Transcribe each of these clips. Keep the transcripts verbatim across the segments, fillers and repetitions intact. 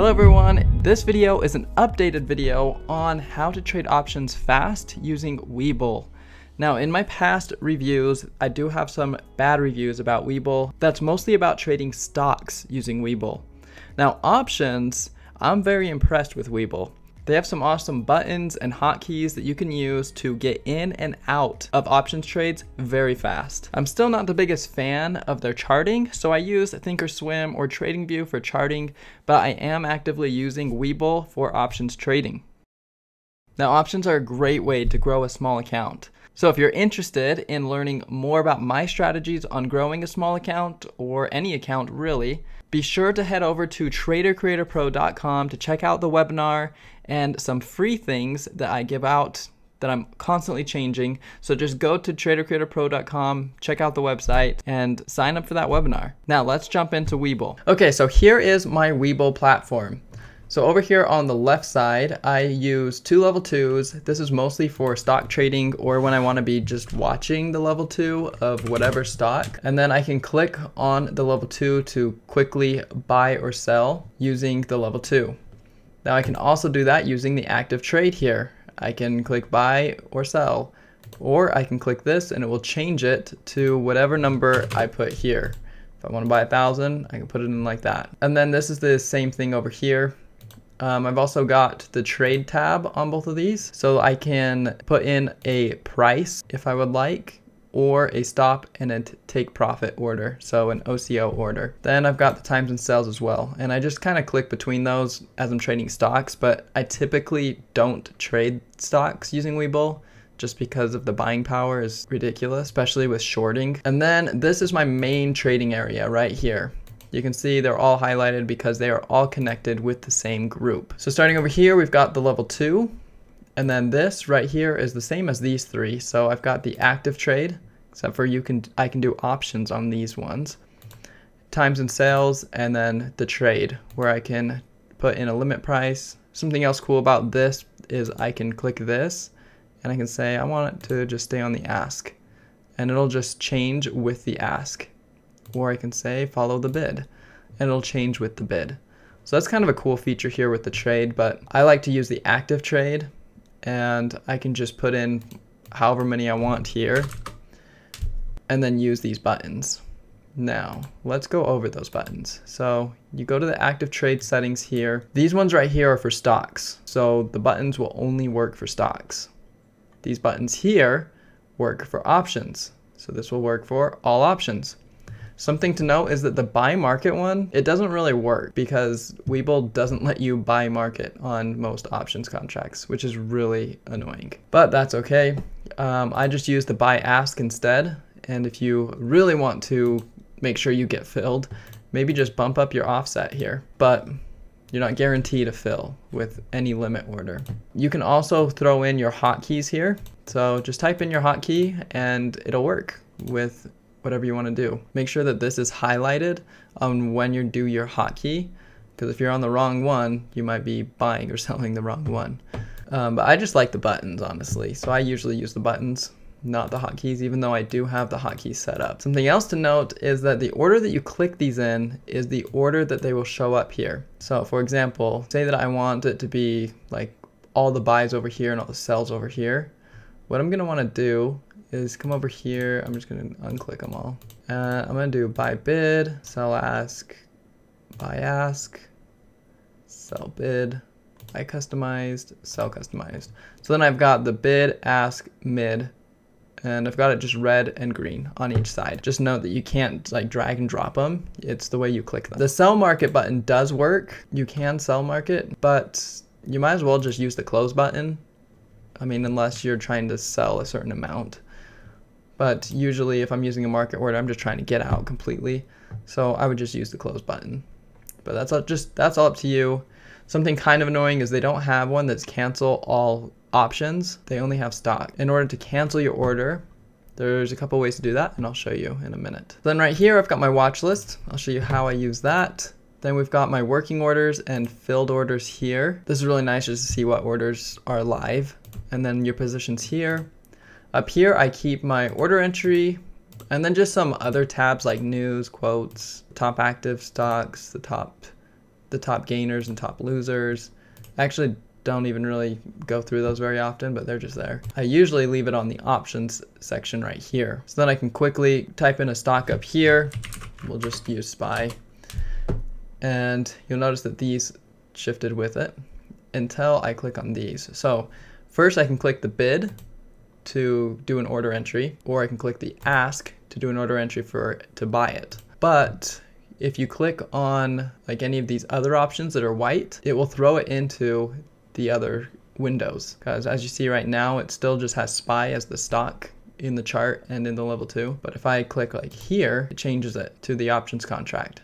Hello everyone, this video is an updated video on how to trade options fast using Webull. Now in my past reviews, I do have some bad reviews about Webull that's mostly about trading stocks using Webull. Now options, I'm very impressed with Webull. They have some awesome buttons and hotkeys that you can use to get in and out of options trades very fast. I'm still not the biggest fan of their charting, so I use Thinkorswim or TradingView for charting, but I am actively using Webull for options trading. Now, options are a great way to grow a small account. So if you're interested in learning more about my strategies on growing a small account or any account really, be sure to head over to trader creator pro dot com to check out the webinar and some free things that I give out that I'm constantly changing. So just go to trader creator pro dot com, check out the website, and sign up for that webinar. Now let's jump into Webull. Okay, so here is my Webull platform. So over here on the left side, I use two level twos. This is mostly for stock trading or when I want to be just watching the level two of whatever stock. And then I can click on the level two to quickly buy or sell using the level two. Now I can also do that using the active trade here. I can click buy or sell, or I can click this and it will change it to whatever number I put here. If I want to buy a thousand, I can put it in like that. And then this is the same thing over here. Um, I've also got the trade tab on both of these, so I can put in a price if I would like, or a stop and a take profit order, so an O C O order. Then I've got the times and sales as well, and I just kind of click between those as I'm trading stocks, but I typically don't trade stocks using Webull just because of the buying power is ridiculous, especially with shorting. And then this is my main trading area right here. You can see they're all highlighted because they are all connected with the same group. So starting over here, we've got the level two, and then this right here is the same as these three. So I've got the active trade, except for you can I can do options on these ones, times and sales, and then the trade where I can put in a limit price. Something else cool about this is I can click this and I can say I want it to just stay on the ask, and it'll just change with the ask. Or I can say follow the bid, and it'll change with the bid. So that's kind of a cool feature here with the trade, but I like to use the active trade, and I can just put in however many I want here and then use these buttons. Now let's go over those buttons. So you go to the active trade settings here. These ones right here are for stocks, so the buttons will only work for stocks. These buttons here work for options, so this will work for all options. Something to note is that the buy market one, it doesn't really work because Webull doesn't let you buy market on most options contracts, which is really annoying. But that's okay. Um, I just use the buy ask instead. And if you really want to make sure you get filled, maybe just bump up your offset here. But you're not guaranteed to fill with any limit order. You can also throw in your hotkeys here. So just type in your hotkey and it'll work with whatever you want to do. Make sure that this is highlighted on when you do your hotkey, because if you're on the wrong one, you might be buying or selling the wrong one. Um, but I just like the buttons, honestly. So I usually use the buttons, not the hotkeys, even though I do have the hotkeys set up. Something else to note is that the order that you click these in is the order that they will show up here. So for example, say that I want it to be like all the buys over here and all the sells over here. What I'm going to want to do is come over here. I'm just going to unclick them all. Uh, I'm going to do buy bid, sell ask, buy ask, sell bid, buy customized, sell customized. So then I've got the bid, ask, mid, and I've got it just red and green on each side. Just note that you can't like drag and drop them. It's the way you click them. The sell market button does work. You can sell market, but you might as well just use the close button. I mean, unless you're trying to sell a certain amount. But usually if I'm using a market order, I'm just trying to get out completely. So I would just use the close button. But that's all, just that's all up to you. Something kind of annoying is they don't have one that's cancel all options. They only have stock. In order to cancel your order, there's a couple ways to do that, and I'll show you in a minute. Then right here, I've got my watch list. I'll show you how I use that. Then we've got my working orders and filled orders here. This is really nice just to see what orders are live. And then your positions here. Up here, I keep my order entry, and then just some other tabs like news, quotes, top active stocks, the top the top gainers and top losers. I actually don't even really go through those very often, but they're just there. I usually leave it on the options section right here. So then I can quickly type in a stock up here. We'll just use S P Y. And you'll notice that these shifted with it until I click on these. So first I can click the bid to do an order entry, or I can click the ask to do an order entry for to buy it. But if you click on like any of these other options that are white, it will throw it into the other windows, because as you see right now, it still just has S P Y as the stock in the chart and in the level two. But if I click like here, it changes it to the options contract.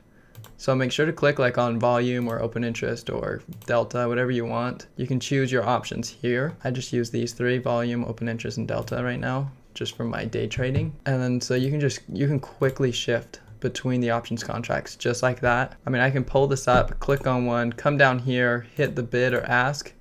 So make sure to click like on volume or open interest or delta, whatever you want. You can choose your options here. I just use these three: volume, open interest, and delta right now, just for my day trading. And then so you can just, you can quickly shift between the options contracts just like that. I mean, I can pull this up, click on one, come down here, hit the bid or ask,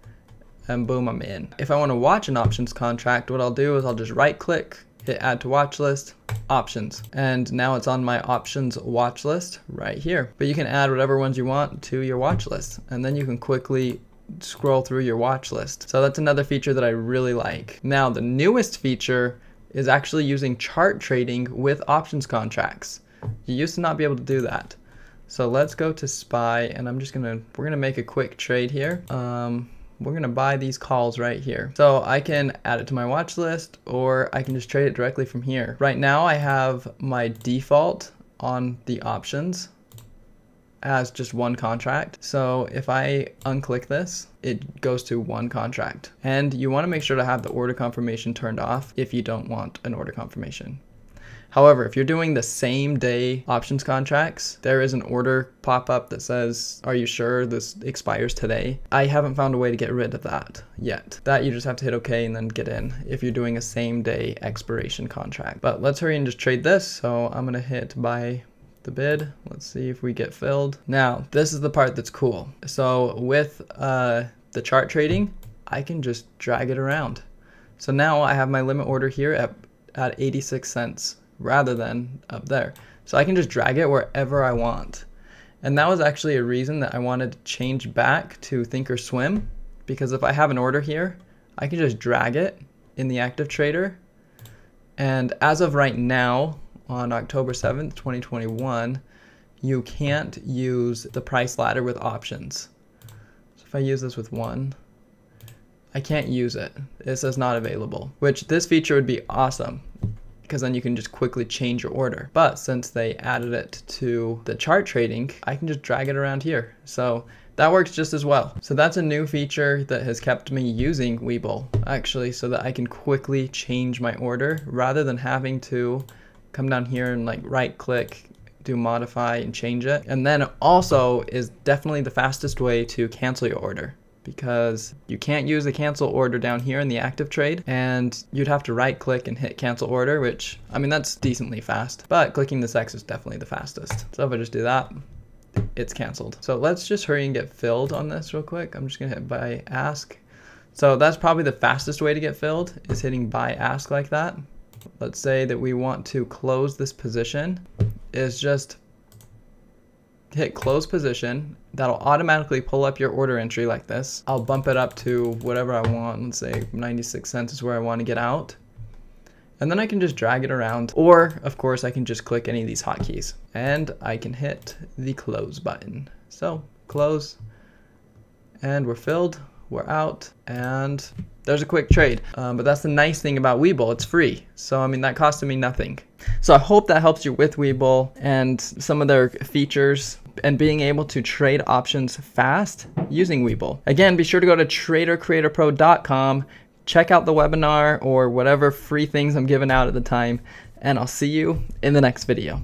and boom, I'm in. If I want to watch an options contract, what I'll do is I'll just right click, hit add to watch list, options. And now it's on my options watch list right here. But you can add whatever ones you want to your watch list, and then you can quickly scroll through your watch list. So that's another feature that I really like. Now the newest feature is actually using chart trading with options contracts. You used to not be able to do that. So let's go to S P Y, and I'm just gonna, we're gonna make a quick trade here. Um, we're gonna buy these calls right here. So I can add it to my watch list, or I can just trade it directly from here. Right now I have my default on the options as just one contract. So if I unclick this, it goes to one contract. And you wanna make sure to have the order confirmation turned off if you don't want an order confirmation. However, if you're doing the same day options contracts, there is an order pop-up that says, are you sure this expires today? I haven't found a way to get rid of that yet. That you just have to hit okay and then get in if you're doing a same day expiration contract. But let's hurry and just trade this. So I'm gonna hit buy the bid. Let's see if we get filled. Now, this is the part that's cool. So with uh, the chart trading, I can just drag it around. So now I have my limit order here at, at eighty-six cents. Rather than up there. So I can just drag it wherever I want. And that was actually a reason that I wanted to change back to Thinkorswim, because if I have an order here, I can just drag it in the active trader. And as of right now, on October seventh, twenty twenty-one, you can't use the price ladder with options. So if I use this with one, I can't use it. It says not available, which this feature would be awesome, because then you can just quickly change your order. But since they added it to the chart trading, I can just drag it around here. So that works just as well. So that's a new feature that has kept me using Webull, actually, so that I can quickly change my order rather than having to come down here and like right click, do modify and change it. And then also is definitely the fastest way to cancel your order, because you can't use the cancel order down here in the active trade, and you'd have to right click and hit cancel order, which, I mean, that's decently fast, but clicking this X is definitely the fastest. So if I just do that, it's canceled. So let's just hurry and get filled on this real quick. I'm just gonna hit buy ask. So that's probably the fastest way to get filled, is hitting buy ask like that. Let's say that we want to close this position. It's just hit close position. That'll automatically pull up your order entry like this. I'll bump it up to whatever I want. Let's say ninety-six cents is where I want to get out. And then I can just drag it around. Or of course I can just click any of these hotkeys, and I can hit the close button. So close, and we're filled, we're out, and there's a quick trade. Um, but that's the nice thing about Webull, it's free. So I mean, that costed me nothing. So I hope that helps you with Webull and some of their features, and being able to trade options fast using Webull. Again, be sure to go to trader creator pro dot com, check out the webinar or whatever free things I'm giving out at the time, and I'll see you in the next video.